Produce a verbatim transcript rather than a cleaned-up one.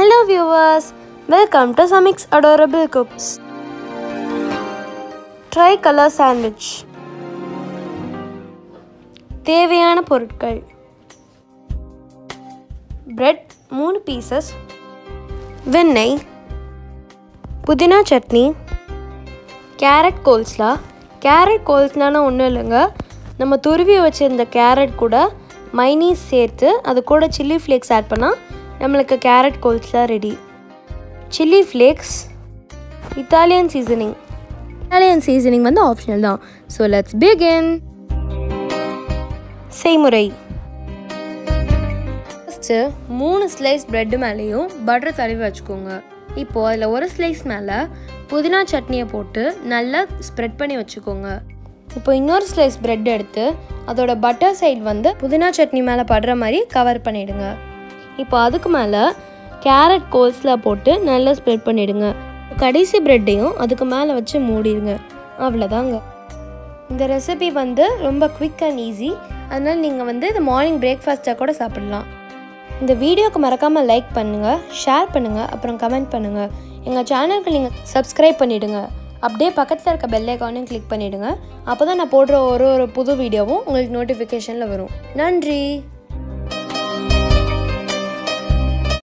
Hello viewers, welcome to Samik's Adorable Cooks. Tri-color sandwich. தேவையான பொருட்கள். Bread three pieces. வெண்ணெய். புதினா chutney. Carrot coleslaw. Carrot coleslaw னா ஒண்ணு இல்லங்க. நம்ம துருவி வச்சிருந்த carrot கூட மைனீஸ் சேர்த்து அது கூட chilli flakes add பண்ணா நம்மளுக்கு carrot coleslaw ready. Chilli flakes, Italian seasoning. Italian seasoning வந்து ஆப்ஷனல் தான். So let's begin. செய்முறை. First மூணு ஸ்லைஸ் bread மேலயும் butter தடவி வச்சுக்கோங்க. இப்போ அதுல ஒரு ஸ்லைஸ் மேல புதினா சட்னியை போட்டு நல்லா ஸ்ப்ரெட் பண்ணி வச்சுக்கோங்க. இப்போ இன்னொரு ஸ்லைஸ் bread எடுத்து அதோட butter side வந்து புதினா சட்னி மேல படுற மாதிரி கவர் பண்ணிடுங்க. இப்போ அதுக்கு மேல கேரட் கோல்ஸ்லா போட்டு நல்லா ஸ்ப்ரெட் பண்ணிடுங்க. கடைசி பிரெட்டையும் அதுக்கு மேல வச்சு மூடிடுங்க. அவ்வளவுதாங்க. இந்த ரெசிபி வந்து ரொம்ப குவிக் அண்ட் ஈஸி. அதனால நீங்க வந்து இது மார்னிங் பிரேக்ஃபாஸ்டா கூட சாப்பிடலாம். இந்த வீடியோக்கு மறக்காம லைக் பண்ணுங்க, ஷேர் பண்ணுங்க, அப்புறம் கமெண்ட் பண்ணுங்க. எங்க சேனலுக்கு நீங்க சப்ஸ்கிரைப் பண்ணிடுங்க. அப்படியே பக்கத்துல இருக்க பெல் ஐகானையும் கிளிக் பண்ணிடுங்க. அப்பதான் நான் போடுற ஒரு ஒரு புது வீடியோவும் உங்களுக்கு நோட்டிஃபிகேஷன்ல வரும். நன்றி.